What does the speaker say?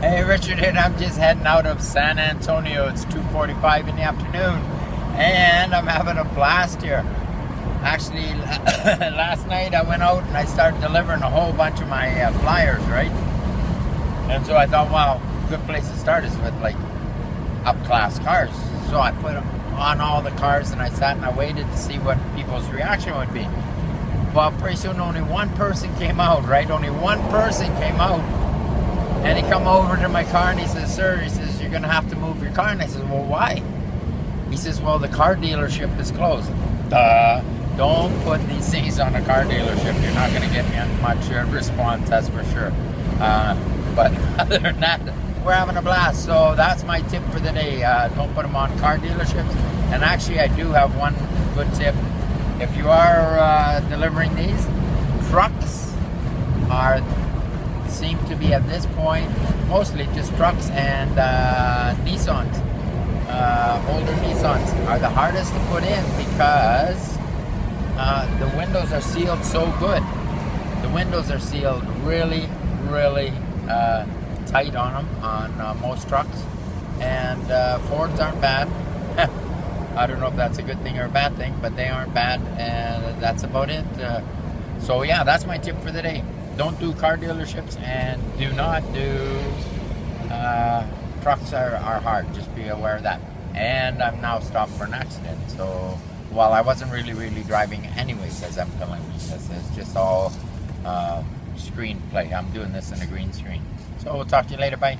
Hey Richard, and I'm just heading out of San Antonio. It's 2:45 in the afternoon and I'm having a blast here. Actually, last night I went out and I started delivering a whole bunch of my flyers, right? And so I thought, wow, good place to start is with like up-class cars. So I put them on all the cars and I sat and I waited to see what people's reaction would be. Well, pretty soon only one person came out, right? Only one person came out. And he come over to my car and he says, "Sir," he says, "you're gonna have to move your car." And I says, "Well, why?" He says, "Well, the car dealership is closed." Duh. Don't put these things on a car dealership. You're not gonna get me much response, that's for sure. But other than that, we're having a blast. So that's my tip for the day. Don't put them on car dealerships. And actually, I do have one good tip. If you are delivering these, trucks are seem to be at this point mostly just trucks and Nissans, older Nissans are the hardest to put in because the windows are sealed so good. The windows are sealed really tight on them, on most trucks, and Fords aren't bad. I don't know if that's a good thing or a bad thing, but they aren't bad, and that's about it. So yeah, that's my tip for the day. Don't do car dealerships and do not do trucks are hard. Just be aware of that. And I'm now stopped for an accident. So, well, I wasn't really driving anyways, as I'm telling you. This is just all screenplay. I'm doing this in a green screen. So we'll talk to you later. Bye.